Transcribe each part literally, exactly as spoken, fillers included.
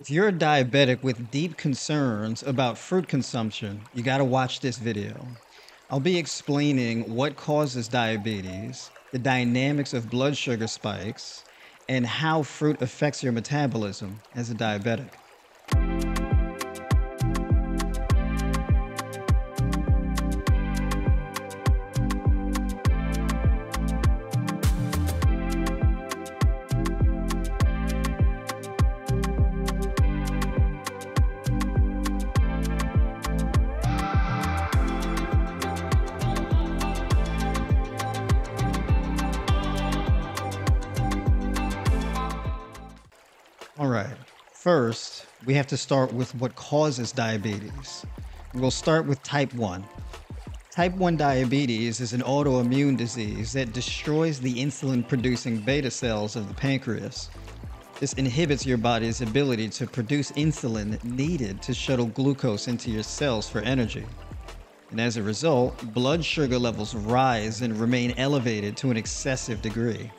If you're a diabetic with deep concerns about fruit consumption, you got to watch this video. I'll be explaining what causes diabetes, the dynamics of blood sugar spikes, and how fruit affects your metabolism as a diabetic. All right, first, we have to start with what causes diabetes. We'll start with type one. Type one diabetes is an autoimmune disease that destroys the insulin-producing beta cells of the pancreas. This inhibits your body's ability to produce insulin needed to shuttle glucose into your cells for energy. And as a result, blood sugar levels rise and remain elevated to an excessive degree.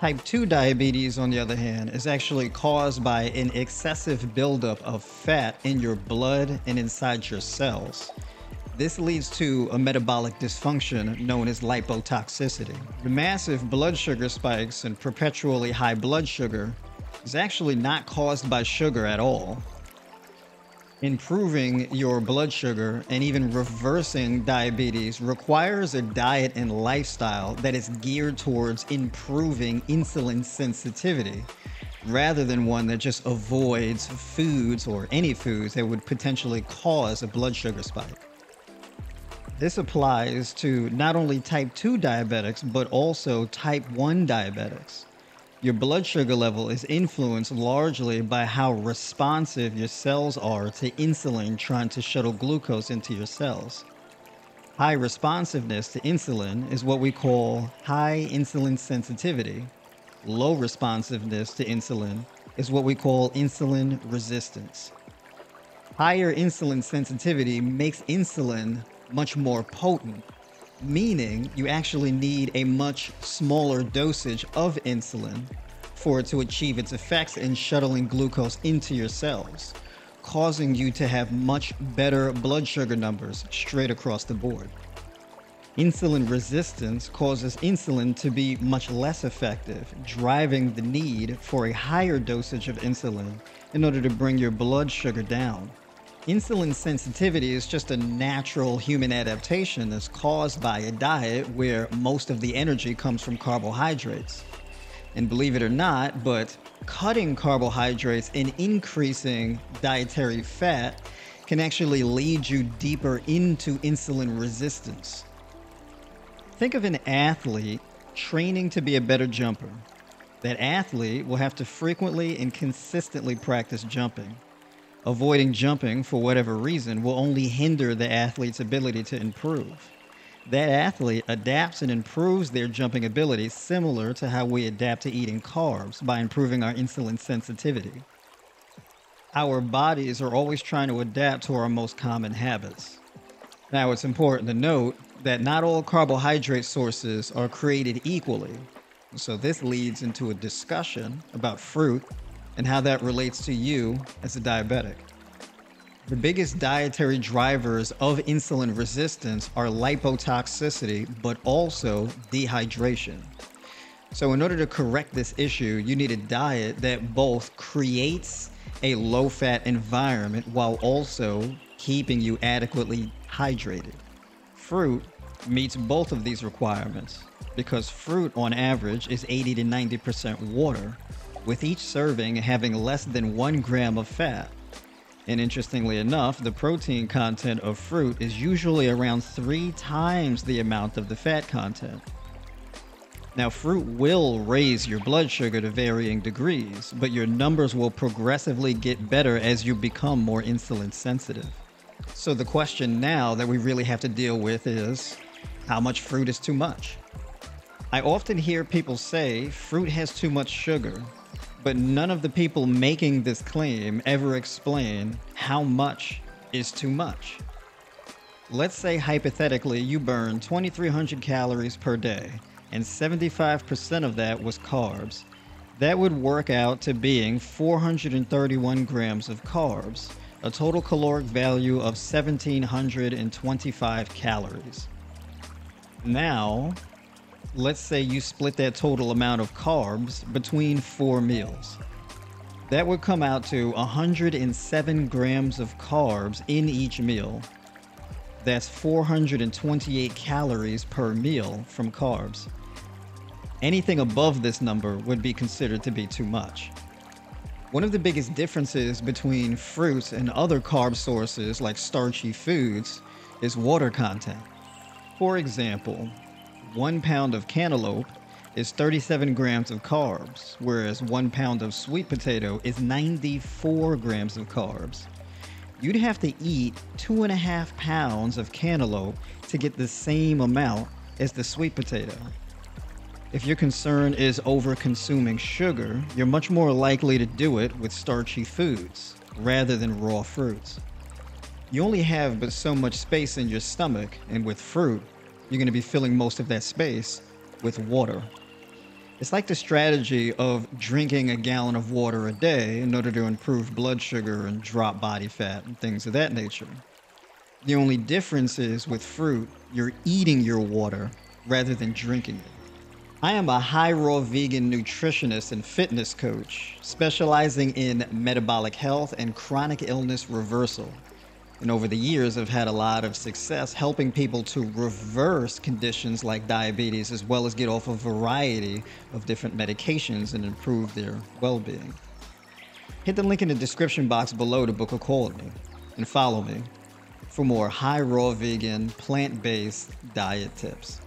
Type two diabetes, on the other hand, is actually caused by an excessive buildup of fat in your blood and inside your cells. This leads to a metabolic dysfunction known as lipotoxicity. The massive blood sugar spikes and perpetually high blood sugar is actually not caused by sugar at all. Improving your blood sugar and even reversing diabetes requires a diet and lifestyle that is geared towards improving insulin sensitivity rather than one that just avoids foods or any foods that would potentially cause a blood sugar spike. This applies to not only type two diabetics, but also type one diabetics. Your blood sugar level is influenced largely by how responsive your cells are to insulin trying to shuttle glucose into your cells. High responsiveness to insulin is what we call high insulin sensitivity. Low responsiveness to insulin is what we call insulin resistance. Higher insulin sensitivity makes insulin much more potent, meaning you actually need a much smaller dosage of insulin for it to achieve its effects in shuttling glucose into your cells, causing you to have much better blood sugar numbers straight across the board. Insulin resistance causes insulin to be much less effective, driving the need for a higher dosage of insulin in order to bring your blood sugar down. Insulin sensitivity is just a natural human adaptation that's caused by a diet where most of the energy comes from carbohydrates. And believe it or not, but cutting carbohydrates and increasing dietary fat can actually lead you deeper into insulin resistance. Think of an athlete training to be a better jumper. That athlete will have to frequently and consistently practice jumping. Avoiding jumping for whatever reason will only hinder the athlete's ability to improve. That athlete adapts and improves their jumping ability similar to how we adapt to eating carbs by improving our insulin sensitivity. Our bodies are always trying to adapt to our most common habits. Now, it's important to note that not all carbohydrate sources are created equally. So this leads into a discussion about fruit and how that relates to you as a diabetic. The biggest dietary drivers of insulin resistance are lipotoxicity, but also dehydration. So in order to correct this issue, you need a diet that both creates a low-fat environment while also keeping you adequately hydrated. Fruit meets both of these requirements because fruit on average is eighty to ninety percent water, with each serving having less than one gram of fat. And interestingly enough, the protein content of fruit is usually around three times the amount of the fat content. Now, fruit will raise your blood sugar to varying degrees, but your numbers will progressively get better as you become more insulin sensitive. So the question now that we really have to deal with is, how much fruit is too much? I often hear people say fruit has too much sugar, but none of the people making this claim ever explain how much is too much. Let's say hypothetically you burn twenty-three hundred calories per day and seventy-five percent of that was carbs That would work out to being four hundred thirty-one grams of carbs, a total caloric value of one thousand seven hundred twenty-five calories. Now, let's say you split that total amount of carbs between four meals. That would come out to one hundred seven grams of carbs in each meal. That's four hundred twenty-eight calories per meal from carbs. Anything above this number would be considered to be too much. One of the biggest differences between fruits and other carb sources like starchy foods is water content. For example, one pound of cantaloupe is thirty-seven grams of carbs, whereas one pound of sweet potato is ninety-four grams of carbs. You'd have to eat two and a half pounds of cantaloupe to get the same amount as the sweet potato. If your concern is over-consuming sugar, you're much more likely to do it with starchy foods rather than raw fruits. You only have but so much space in your stomach, and with fruit, you're going to be filling most of that space with water. It's like the strategy of drinking a gallon of water a day in order to improve blood sugar and drop body fat and things of that nature. The only difference is with fruit, you're eating your water rather than drinking it. I am a high-raw vegan nutritionist and fitness coach, specializing in metabolic health and chronic illness reversal. And over the years, I've had a lot of success helping people to reverse conditions like diabetes, as well as get off a variety of different medications and improve their well-being. Hit the link in the description box below to book a call with me and follow me for more high-raw vegan, plant-based diet tips.